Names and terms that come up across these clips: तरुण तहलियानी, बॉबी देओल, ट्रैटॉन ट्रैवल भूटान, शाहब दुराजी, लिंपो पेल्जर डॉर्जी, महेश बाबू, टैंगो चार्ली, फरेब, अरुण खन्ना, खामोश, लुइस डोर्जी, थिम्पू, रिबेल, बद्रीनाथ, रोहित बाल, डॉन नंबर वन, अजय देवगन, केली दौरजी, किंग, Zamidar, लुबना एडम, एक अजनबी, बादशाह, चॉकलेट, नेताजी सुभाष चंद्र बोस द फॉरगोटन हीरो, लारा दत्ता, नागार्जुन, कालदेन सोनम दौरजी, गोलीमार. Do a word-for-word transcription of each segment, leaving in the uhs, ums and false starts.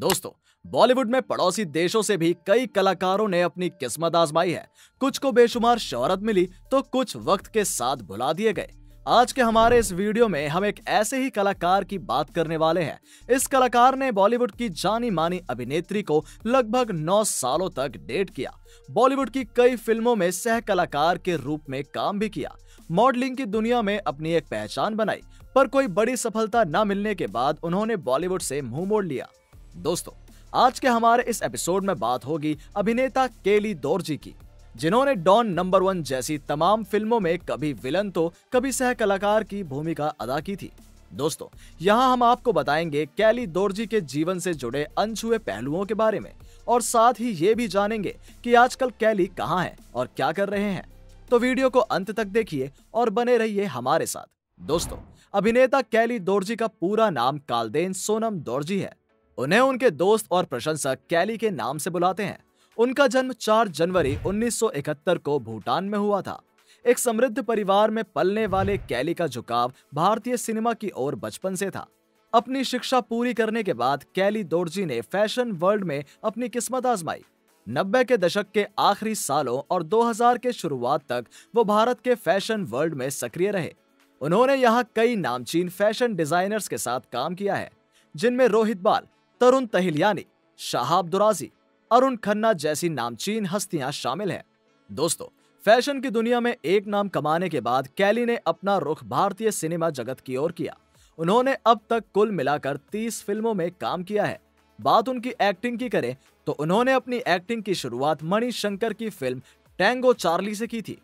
दोस्तों, बॉलीवुड में पड़ोसी देशों से भी कई कलाकारों ने अपनी किस्मत आजमाई है। कुछ को बेशुमार शोहरत मिली तो कुछ वक्त के साथ भुला दिए गए। आज के हमारे इस वीडियो में हम एक ऐसे ही कलाकार की बात करने वाले हैं। इस कलाकार ने बॉलीवुड की जानी मानी अभिनेत्री को लगभग नौ सालों तक डेट किया। बॉलीवुड की कई फिल्मों में सह कलाकार के रूप में काम भी किया। मॉडलिंग की दुनिया में अपनी एक पहचान बनाई, पर कोई बड़ी सफलता न मिलने के बाद उन्होंने बॉलीवुड से मुंह मोड़ लिया। दोस्तों, आज के हमारे इस एपिसोड में बात होगी अभिनेता केली दौरजी की, जिन्होंने डॉन नंबर वन जैसी तमाम फिल्मों में कभी विलन तो कभी सह कलाकार की भूमिका अदा की थी। दोस्तों, यहां हम आपको बताएंगे केली दौरजी के जीवन से जुड़े अनछुए पहलुओं के बारे में, और साथ ही ये भी जानेंगे कि आजकल केली कहां है और क्या कर रहे हैं। तो वीडियो को अंत तक देखिए और बने रहिए हमारे साथ। दोस्तों, अभिनेता केली दौरजी का पूरा नाम कालदेन सोनम दौरजी है। उन्हें उनके दोस्त और प्रशंसक केली के नाम से बुलाते हैं। उनका जन्म चार जनवरी उन्नीस सौ इकहत्तर को भूटान में हुआ था। एक समृद्ध परिवार में पलने वाले केली का झुकाव भारतीय सिनेमा की ओर बचपन से था। अपनी शिक्षा पूरी करने के बाद केली दौरजी ने फैशन वर्ल्ड में अपनी किस्मत आजमाई। नब्बे के दशक के आखिरी सालों और दो हज़ार के शुरुआत तक वो भारत के फैशन वर्ल्ड में सक्रिय रहे। उन्होंने यहाँ कई नामचीन फैशन डिजाइनर्स के साथ काम किया है, जिनमें रोहित बाल, तरुण तहलियानी, शाहब दुराजी, अरुण खन्ना जैसी नामचीन हस्तियां शामिल हैं। दोस्तों, फैशन की दुनिया में एक नाम कमाने के बाद केली ने अपना रुख भारतीय सिनेमा जगत की ओर किया। उन्होंने अब तक कुल मिलाकर तीस फिल्मों में काम किया है। बात उनकी एक्टिंग की करें तो उन्होंने अपनी एक्टिंग की शुरुआत मणिशंकर की फिल्म टैंगो चार्ली से की थी।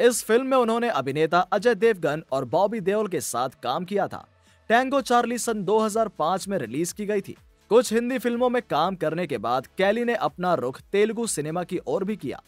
इस फिल्म में उन्होंने अभिनेता अजय देवगन और बॉबी देओल के साथ काम किया था। टैंगो चार्ली सन दो हजार पांच में रिलीज की गई थी। कुछ हिंदी फिल्मों में काम करने के बाद केली ने अपना रुख तेलुगु सिनेमा की ओर भी किया।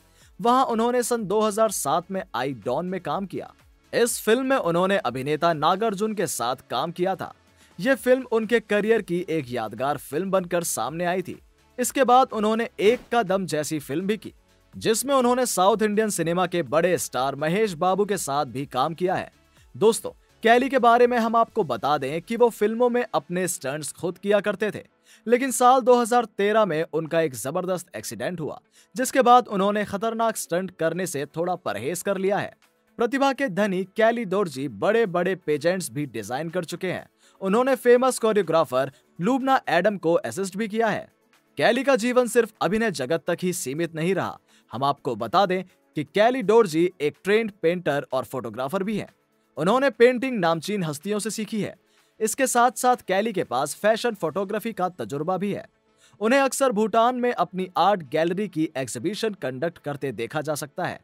वहां उन्होंने सन दो हज़ार सात में आई डॉन में काम किया। इस फिल्म में उन्होंने अभिनेता नागार्जुन के साथ काम किया था। यह फिल्म उनके करियर की एक यादगार फिल्म बनकर सामने आई थी। इसके बाद उन्होंने एक का दम जैसी फिल्म भी की, जिसमें उन्होंने साउथ इंडियन सिनेमा के बड़े स्टार महेश बाबू के साथ भी काम किया है। दोस्तों, केली के बारे में हम आपको बता दें कि वो फिल्मों में अपने स्टंट्स खुद किया करते थे, लेकिन साल दो हज़ार तेरह में उनका एक जबरदस्त एक्सीडेंट हुआ, जिसके बाद उन्होंने खतरनाक स्टंट करने से थोड़ा परहेज कर लिया है। प्रतिभा के धनी केली दौरजी बड़े बड़े पेजेंट्स भी डिजाइन कर चुके हैं। उन्होंने फेमस कोरियोग्राफर लुबना एडम को असिस्ट भी किया है। केली का जीवन सिर्फ अभिनय जगत तक ही सीमित नहीं रहा। हम आपको बता दें कि केली दौरजी एक ट्रेंड पेंटर और फोटोग्राफर भी है। उन्होंने पेंटिंग नामचीन हस्तियों से सीखी है। इसके साथ साथ केली के पास फैशन फोटोग्राफी का तजुर्बा भी है। उन्हें अक्सर भूटान में अपनी आर्ट गैलरी की एग्जीबिशन कंडक्ट करते देखा जा सकता है।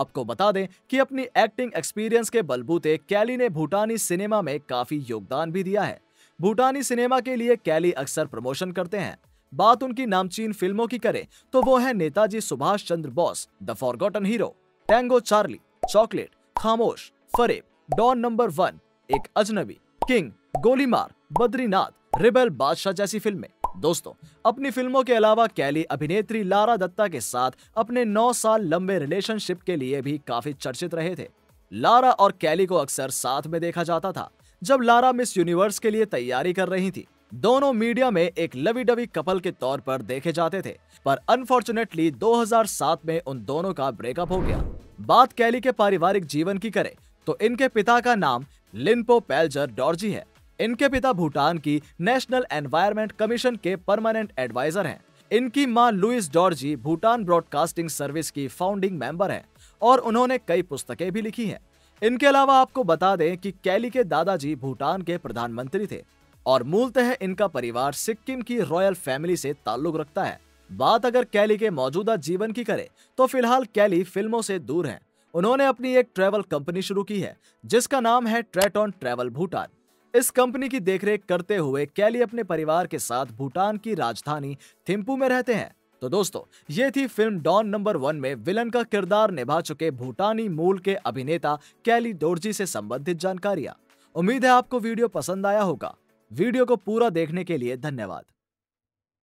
आपको बता दें कि अपनी एक्टिंग एक्सपीरियंस के बलबूते केली ने भूटानी सिनेमा में काफी योगदान भी दिया है। भूटानी सिनेमा के लिए केली अक्सर प्रमोशन करते हैं। बात उनकी नामचीन फिल्मों की करें तो वो है नेताजी सुभाष चंद्र बोस, द फॉरगोटन हीरो, टैंगो चार्ली, चॉकलेट, खामोश, फरेब, डॉन नंबर वन, एक अजनबी, किंग, गोलीमार, बद्रीनाथ, रिबेल, बादशाह जैसी फिल्में। दोस्तों, अपनी फिल्मों के अलावा केली अभिनेत्री लारा दत्ता के साथ अपने नौ साल लंबे रिलेशनशिप के लिए भी काफी चर्चित रहे थे। लारा और केली को अक्सर साथ में देखा जाता था। जब लारा मिस यूनिवर्स के लिए तैयारी कर रही थी, दोनों मीडिया में एक लवी डवी कपल के तौर पर देखे जाते थे, पर अनफॉर्चुनेटली दो हज़ार सात में उन दोनों का ब्रेकअप हो गया। बात केली के पारिवारिक जीवन की करें तो इनके पिता का नाम लिंपो पेल्जर डॉर्जी है। इनके पिता भूटान की नेशनल एनवायरनमेंट कमीशन के परमानेंट एडवाइजर हैं। इनकी मां लुइस डोर्जी Bhutan broadcasting service की फाउंडिंग मेंबर हैं और उन्होंने कई पुस्तकें भी लिखी हैं। इनके अलावा आपको बता दें कि केली के दादाजी भूटान के प्रधानमंत्री थे और मूलतः इनका परिवार सिक्किम की रॉयल फैमिली से ताल्लुक रखता है। बात अगर केली के मौजूदा जीवन की करें तो फिलहाल केली फिल्मों से दूर है। उन्होंने अपनी एक ट्रैवल कंपनी शुरू की है, जिसका नाम है ट्रैटॉन ट्रैवल भूटान। इस कंपनी की देखरेख करते हुए केली अपने परिवार के साथ भूटान की राजधानी थिम्पू में रहते हैं। तो दोस्तों, ये थी फिल्म डॉन नंबर वन में विलन का किरदार निभा चुके भूटानी मूल के अभिनेता केली दौरजी से संबंधित जानकारियां। उम्मीद है आपको वीडियो पसंद आया होगा। वीडियो को पूरा देखने के लिए धन्यवाद।